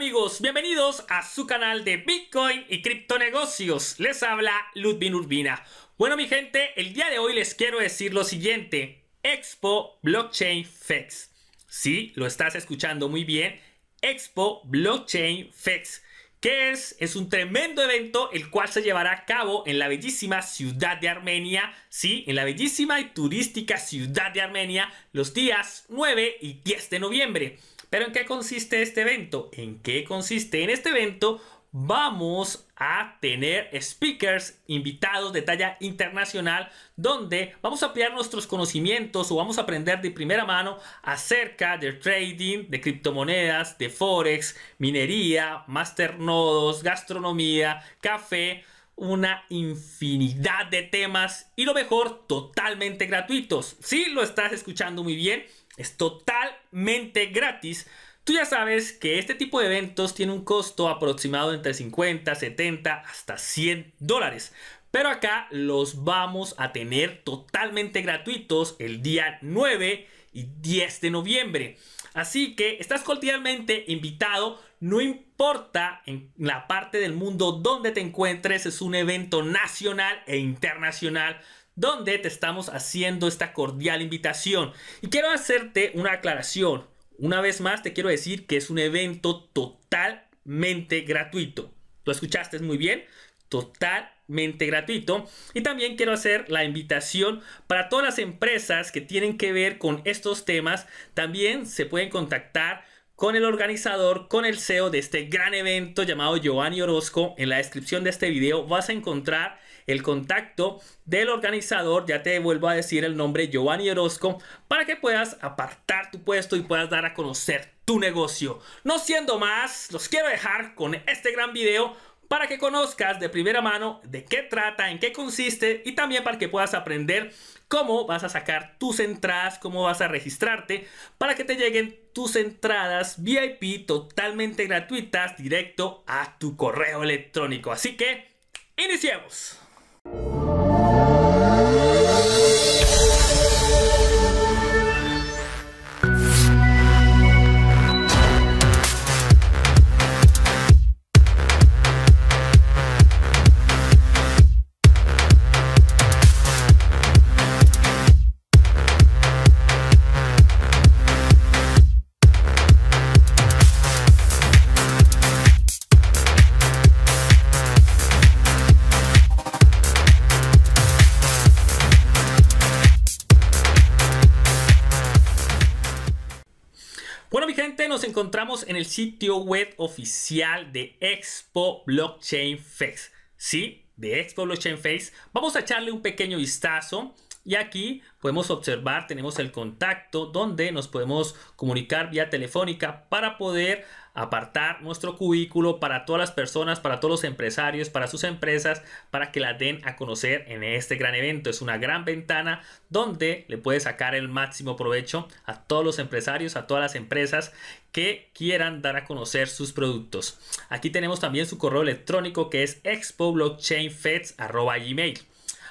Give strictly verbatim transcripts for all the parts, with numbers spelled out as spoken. amigos, bienvenidos a su canal de Bitcoin y criptonegocios. Les habla Ludwin Urbina. Bueno, mi gente, el día de hoy les quiero decir lo siguiente. Expo Blockchain Fest. Sí, lo estás escuchando muy bien. Expo Blockchain Fest. ¿Qué es? Es un tremendo evento el cual se llevará a cabo en la bellísima ciudad de Armenia, sí, en la bellísima y turística ciudad de Armenia los días nueve y diez de noviembre. ¿Pero en qué consiste este evento? ¿En qué consiste? En este evento vamos a tener speakers, invitados de talla internacional, donde vamos a ampliar nuestros conocimientos o vamos a aprender de primera mano acerca de trading, de criptomonedas, de forex, minería, master nodos, gastronomía, café, una infinidad de temas y lo mejor, totalmente gratuitos. Si lo estás escuchando muy bien, es totalmente gratis. Tú ya sabes que este tipo de eventos tiene un costo aproximado entre cincuenta, setenta, hasta cien dólares. Pero acá los vamos a tener totalmente gratuitos el día nueve y diez de noviembre. Así que estás cordialmente invitado, no importa en la parte del mundo donde te encuentres, es un evento nacional e internacional donde te estamos haciendo esta cordial invitación. Y quiero hacerte una aclaración. Una vez más te quiero decir que es un evento totalmente gratuito. ¿Lo escuchaste muy bien? Totalmente gratuito. Y también quiero hacer la invitación para todas las empresas que tienen que ver con estos temas. También se pueden contactar con el organizador, con el C E O de este gran evento llamado Giovanni Orozco. En la descripción de este video vas a encontrar el contacto del organizador, ya te vuelvo a decir el nombre, Giovanni Orozco, para que puedas apartar tu puesto y puedas dar a conocer tu negocio. No siendo más, los quiero dejar con este gran video para que conozcas de primera mano de qué trata, en qué consiste y también para que puedas aprender cómo vas a sacar tus entradas, cómo vas a registrarte para que te lleguen tus entradas V I P totalmente gratuitas directo a tu correo electrónico. Así que iniciemos. Nos encontramos en el sitio web oficial de Expo Blockchain Fest. Sí, de Expo Blockchain Fest. Vamos a echarle un pequeño vistazo y aquí podemos observar, tenemos el contacto donde nos podemos comunicar vía telefónica para poder apartar nuestro cubículo para todas las personas, para todos los empresarios, para sus empresas, para que las den a conocer en este gran evento. Es una gran ventana donde le puedes sacar el máximo provecho a todos los empresarios, a todas las empresas que quieran dar a conocer sus productos. Aquí tenemos también su correo electrónico que es expo blockchain fest arroba gmail punto com.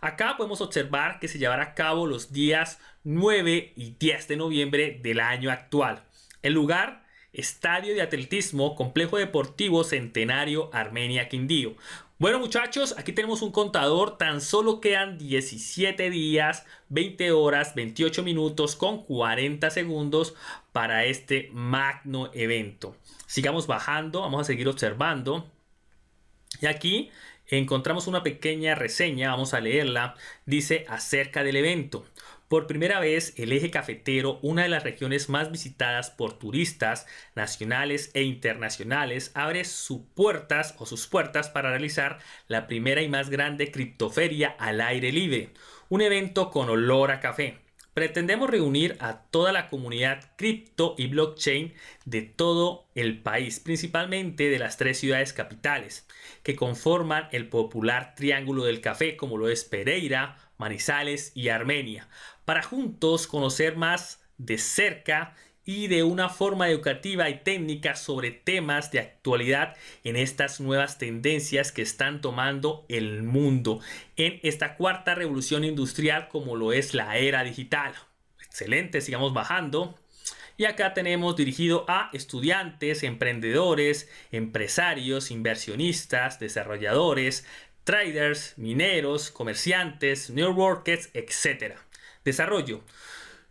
Acá podemos observar que se llevará a cabo los días nueve y diez de noviembre del año actual. El lugar, Estadio de Atletismo Complejo Deportivo Centenario Armenia-Quindío. Bueno, muchachos, aquí tenemos un contador. Tan solo quedan diecisiete días, veinte horas, veintiocho minutos con cuarenta segundos para este magno evento. Sigamos bajando, vamos a seguir observando. Y aquí encontramos una pequeña reseña, vamos a leerla. Dice acerca del evento: por primera vez el eje cafetero, una de las regiones más visitadas por turistas nacionales e internacionales, abre sus puertas o sus puertas para realizar la primera y más grande criptoferia al aire libre, un evento con olor a café. Pretendemos reunir a toda la comunidad cripto y blockchain de todo el país, principalmente de las tres ciudades capitales, que conforman el popular Triángulo del Café, como lo es Pereira, Manizales y Armenia, para juntos conocer más de cerca y de una forma educativa y técnica sobre temas de actualidad en estas nuevas tendencias que están tomando el mundo en esta cuarta revolución industrial como lo es la era digital. Excelente, sigamos bajando. Y acá tenemos dirigido a estudiantes, emprendedores, empresarios, inversionistas, desarrolladores, traders, mineros, comerciantes, networkers, etcétera. Desarrollo.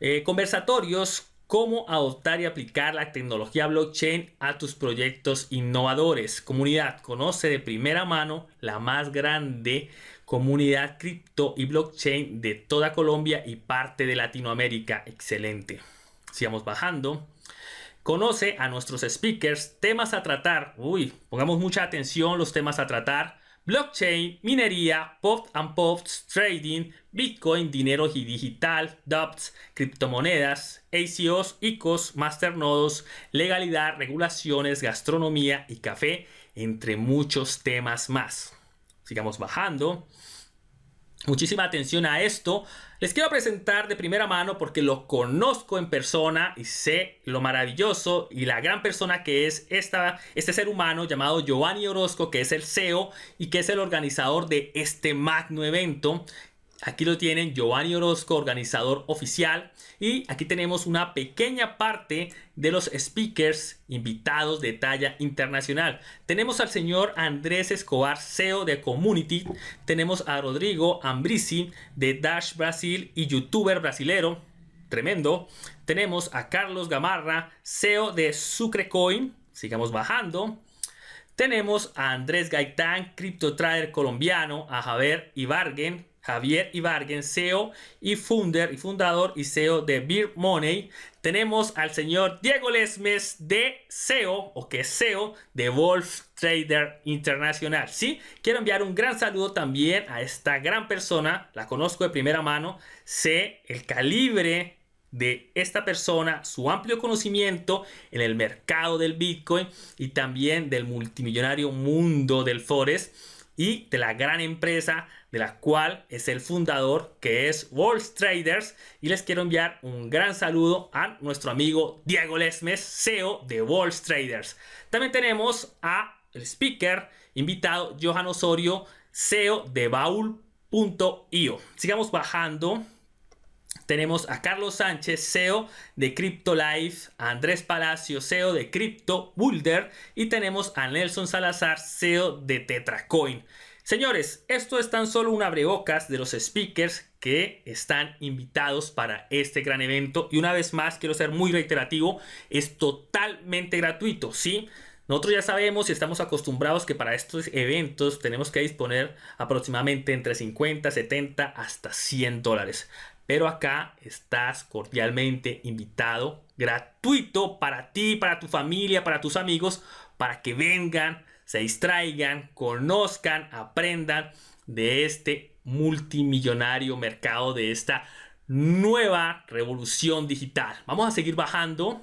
Eh, conversatorios. Cómo adoptar y aplicar la tecnología blockchain a tus proyectos innovadores. Comunidad. Conoce de primera mano la más grande comunidad cripto y blockchain de toda Colombia y parte de Latinoamérica. Excelente. Sigamos bajando. Conoce a nuestros speakers. Temas a tratar. Uy, pongamos mucha atención los temas a tratar. Blockchain, minería, pop and pops, trading, Bitcoin, dinero y digital, D O P S, criptomonedas, A C Os, Icos, Master Nodos, legalidad, regulaciones, gastronomía y café, entre muchos temas más. Sigamos bajando. Muchísima atención a esto. Les quiero presentar de primera mano porque lo conozco en persona y sé lo maravilloso y la gran persona que es esta, este ser humano llamado Giovanni Orozco, que es el C E O y que es el organizador de este magno evento. Aquí lo tienen, Giovanni Orozco, organizador oficial. Y aquí tenemos una pequeña parte de los speakers invitados de talla internacional. Tenemos al señor Andrés Escobar, C E O de Community. Tenemos a Rodrigo Ambrizi de Dash Brasil y youtuber brasilero. Tremendo. Tenemos a Carlos Gamarra, C E O de Sucrecoin. Sigamos bajando. Tenemos a Andrés Gaitán, Crypto Trader colombiano. A Javier Ibargüen. Javier Ibargüen, C E O y founder y fundador y C E O de Beer Money. Tenemos al señor Diego Lesmes de C E O o que es C E O de Wolf Trader Internacional. Sí, quiero enviar un gran saludo también a esta gran persona. La conozco de primera mano. Sé el calibre de esta persona, su amplio conocimiento en el mercado del Bitcoin y también del multimillonario mundo del Forex y de la gran empresa de la cual es el fundador, que es Wolf Traders. Y les quiero enviar un gran saludo a nuestro amigo Diego Lesmes, C E O de Wolf Traders. También tenemos a el speaker invitado Johan Osorio, C E O de baul punto i o. Sigamos bajando. Tenemos a Carlos Sánchez, C E O de Crypto Life, a Andrés Palacio, C E O de Crypto Boulder y tenemos a Nelson Salazar, C E O de TetraCoin. Señores, esto es tan solo un abrebocas de los speakers que están invitados para este gran evento y una vez más quiero ser muy reiterativo, es totalmente gratuito, ¿sí? Nosotros ya sabemos y estamos acostumbrados que para estos eventos tenemos que disponer aproximadamente entre cincuenta, setenta hasta cien dólares. Pero acá estás cordialmente invitado, gratuito para ti, para tu familia, para tus amigos, para que vengan, se distraigan, conozcan, aprendan de este multimillonario mercado, de esta nueva revolución digital. Vamos a seguir bajando.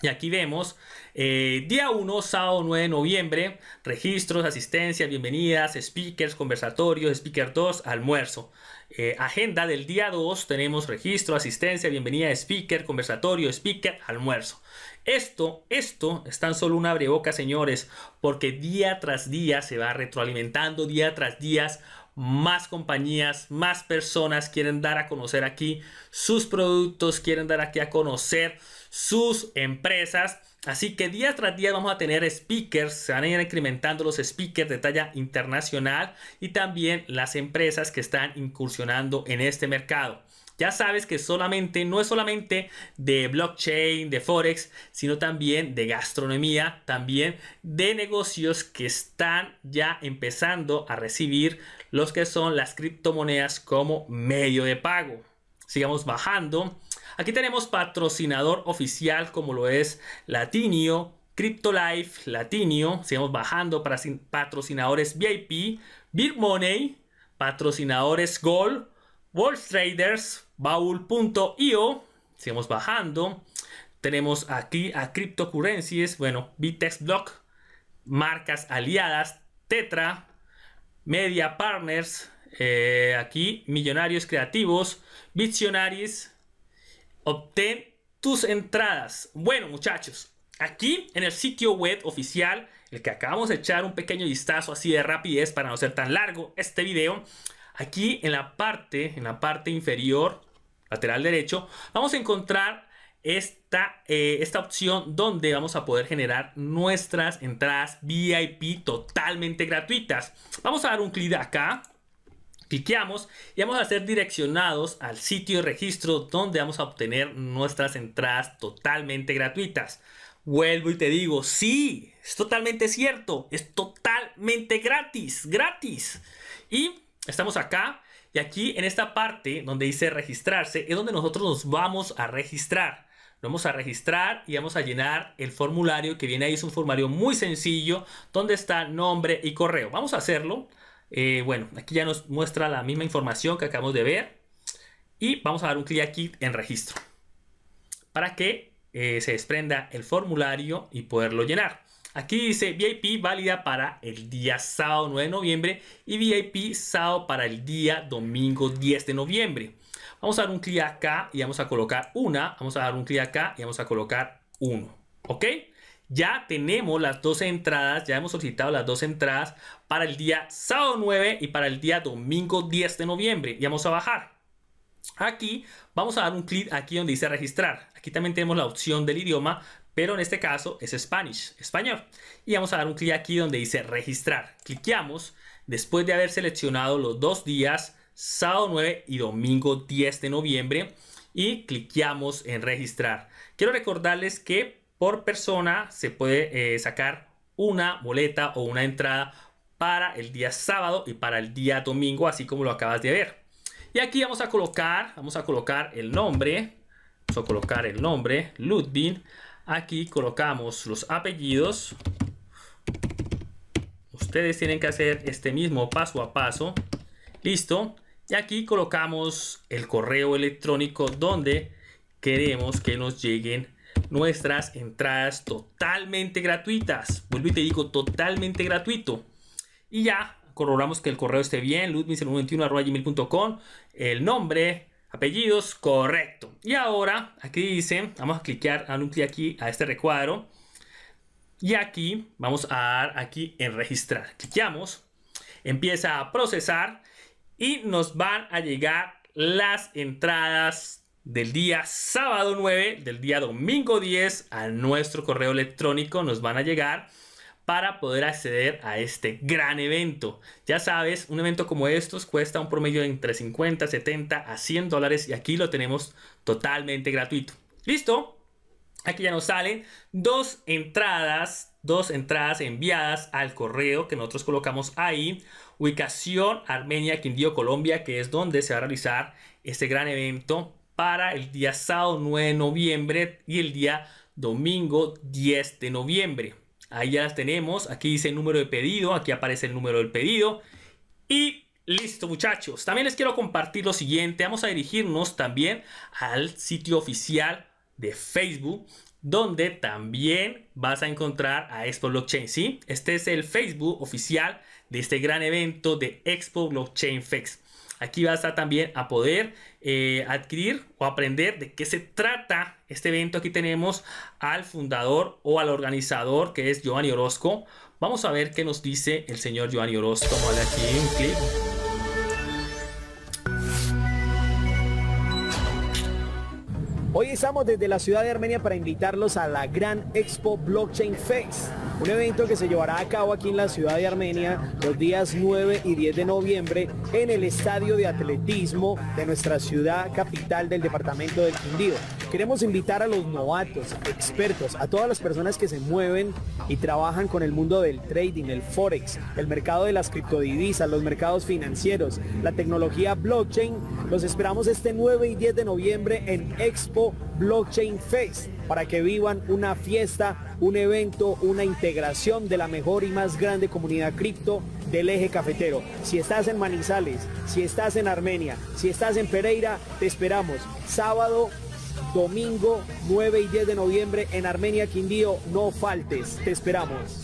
Y aquí vemos, eh, día uno, sábado nueve de noviembre, registros, asistencias, bienvenidas, speakers, conversatorios, speaker dos, almuerzo. Eh, agenda del día dos, tenemos registro, asistencia, bienvenida, speaker, conversatorio, speaker, almuerzo. Esto, esto es tan solo una abreboca, señores, porque día tras día se va retroalimentando, día tras día más compañías, más personas quieren dar a conocer aquí sus productos, quieren dar aquí a conocer sus empresas. Así que día tras día vamos a tener speakers, se van a ir incrementando los speakers de talla internacional y también las empresas que están incursionando en este mercado. Ya sabes que solamente no es solamente de blockchain, de forex, sino también de gastronomía, también de negocios que están ya empezando a recibir los que son las criptomonedas como medio de pago. Sigamos bajando. Aquí tenemos patrocinador oficial como lo es Latinio, Crypto Life, Latinio. Sigamos bajando para patrocinadores V I P, Beer Money, patrocinadores Gold, Wolf Traders, baul punto i o. Sigamos bajando. Tenemos aquí a Cryptocurrencies, bueno, Bitex Block, marcas aliadas, Tetra, Media Partners, eh, aquí Millonarios Creativos, Visionaries. Obtén tus entradas. Bueno, muchachos, aquí en el sitio web oficial, el que acabamos de echar un pequeño vistazo así de rapidez para no ser tan largo este video, aquí en la parte, en la parte inferior, lateral derecho, vamos a encontrar esta, eh, esta opción donde vamos a poder generar nuestras entradas V I P totalmente gratuitas. Vamos a dar un clic acá. Cliqueamos y vamos a ser direccionados al sitio de registro donde vamos a obtener nuestras entradas totalmente gratuitas. Vuelvo y te digo, sí, es totalmente cierto, es totalmente gratis, gratis. Y estamos acá y aquí en esta parte donde dice registrarse es donde nosotros nos vamos a registrar. Nos vamos a registrar y vamos a llenar el formulario que viene ahí. Es un formulario muy sencillo donde está nombre y correo. Vamos a hacerlo. Eh, bueno, aquí ya nos muestra la misma información que acabamos de ver y vamos a dar un clic aquí en registro para que eh, se desprenda el formulario y poderlo llenar. Aquí dice V I P válida para el día sábado nueve de noviembre y V I P sábado para el día domingo diez de noviembre. Vamos a dar un clic acá y vamos a colocar una, vamos a dar un clic acá y vamos a colocar uno, ¿ok? Ya tenemos las dos entradas, ya hemos solicitado las dos entradas para el día sábado nueve y para el día domingo diez de noviembre. Y vamos a bajar. Aquí vamos a dar un clic aquí donde dice registrar. Aquí también tenemos la opción del idioma, pero en este caso es Spanish, español. Y vamos a dar un clic aquí donde dice registrar. Cliqueamos después de haber seleccionado los dos días, sábado nueve y domingo diez de noviembre. Y cliqueamos en registrar. Quiero recordarles que por persona se puede eh, sacar una boleta o una entrada para el día sábado y para el día domingo, así como lo acabas de ver. Y aquí vamos a colocar, vamos a colocar el nombre, vamos a colocar el nombre, Ludwin. Aquí colocamos los apellidos. Ustedes tienen que hacer este mismo paso a paso. Listo. Y aquí colocamos el correo electrónico donde queremos que nos lleguen nuestras entradas totalmente gratuitas. Vuelvo y te digo, totalmente gratuito. Y ya corroboramos que el correo esté bien, ludwin cero uno veintiuno arroba gmail punto com, el nombre, apellidos, correcto. Y ahora aquí dice, vamos a cliquear, a un clic aquí a este recuadro y aquí vamos a dar aquí en registrar. Cliqueamos, empieza a procesar y nos van a llegar las entradas del día sábado nueve, del día domingo diez, a nuestro correo electrónico nos van a llegar para poder acceder a este gran evento. Ya sabes, un evento como estos cuesta un promedio de entre cincuenta, setenta a cien dólares y aquí lo tenemos totalmente gratuito. ¿Listo? Aquí ya nos salen dos entradas, dos entradas enviadas al correo que nosotros colocamos ahí. Ubicación Armenia, Quindío, Colombia, que es donde se va a realizar este gran evento para el día sábado nueve de noviembre y el día domingo diez de noviembre. Ahí ya las tenemos. Aquí dice el número de pedido. Aquí aparece el número del pedido. Y listo, muchachos. También les quiero compartir lo siguiente. Vamos a dirigirnos también al sitio oficial de Facebook, donde también vas a encontrar a Expo Blockchain, ¿sí? Este es el Facebook oficial de este gran evento de Expo Blockchain Fest. Aquí vas a también a poder eh, adquirir o aprender de qué se trata este evento. Aquí tenemos al fundador o al organizador, que es Giovanni Orozco. Vamos a ver qué nos dice el señor Giovanni Orozco. Vale, aquí un clic. Hoy estamos desde la ciudad de Armenia para invitarlos a la gran Expo Blockchain Fest. Un evento que se llevará a cabo aquí en la ciudad de Armenia los días nueve y diez de noviembre en el Estadio de Atletismo de nuestra ciudad capital del departamento del Quindío. Queremos invitar a los novatos, expertos, a todas las personas que se mueven y trabajan con el mundo del trading, el forex, el mercado de las criptodivisas, los mercados financieros, la tecnología blockchain. Los esperamos este nueve y diez de noviembre en Expo Blockchain Fest para que vivan una fiesta, un evento, una integración de la mejor y más grande comunidad cripto del eje cafetero. Si estás en Manizales, si estás en Armenia, si estás en Pereira, te esperamos. Sábado, domingo, nueve y diez de noviembre en Armenia, Quindío, no faltes, te esperamos.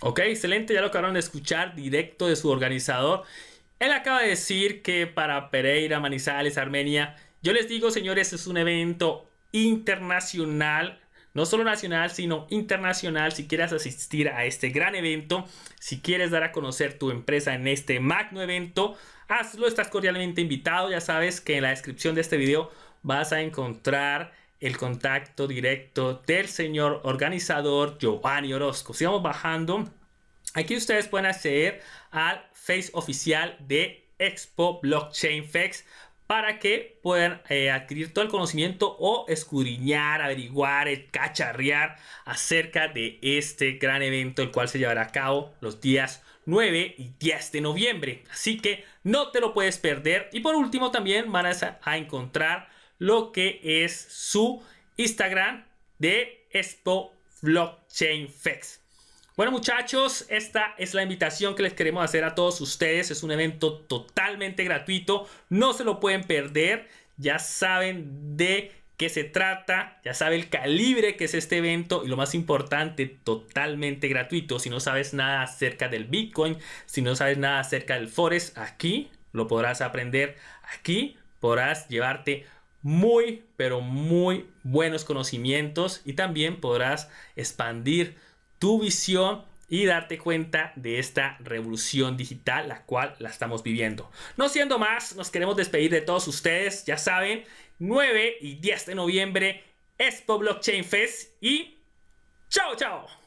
Ok, excelente, ya lo acabaron de escuchar directo de su organizador. Él acaba de decir que para Pereira, Manizales, Armenia... Yo les digo, señores, es un evento internacional no solo nacional, sino internacional. Si quieres asistir a este gran evento, si quieres dar a conocer tu empresa en este magno evento, hazlo, estás cordialmente invitado. Ya sabes que en la descripción de este video vas a encontrar el contacto directo del señor organizador Giovanni Orozco. Sigamos bajando. Aquí ustedes pueden acceder al Face oficial de Expo Blockchain Fest para que puedan eh, adquirir todo el conocimiento o escudriñar, averiguar, cacharrear acerca de este gran evento, el cual se llevará a cabo los días nueve y diez de noviembre. Así que no te lo puedes perder. Y por último también van a, a encontrar lo que es su Instagram de Expo Blockchain Fest. Bueno, muchachos, esta es la invitación que les queremos hacer a todos ustedes. Es un evento totalmente gratuito, no se lo pueden perder. Ya saben de qué se trata, ya saben el calibre que es este evento y lo más importante, totalmente gratuito. Si no sabes nada acerca del Bitcoin, si no sabes nada acerca del Forex, aquí lo podrás aprender. Aquí podrás llevarte muy, pero muy buenos conocimientos y también podrás expandir tu visión y darte cuenta de esta revolución digital, la cual la estamos viviendo. No siendo más, nos queremos despedir de todos ustedes. Ya saben, nueve y diez de noviembre, Expo Blockchain Fest, y chao, chao.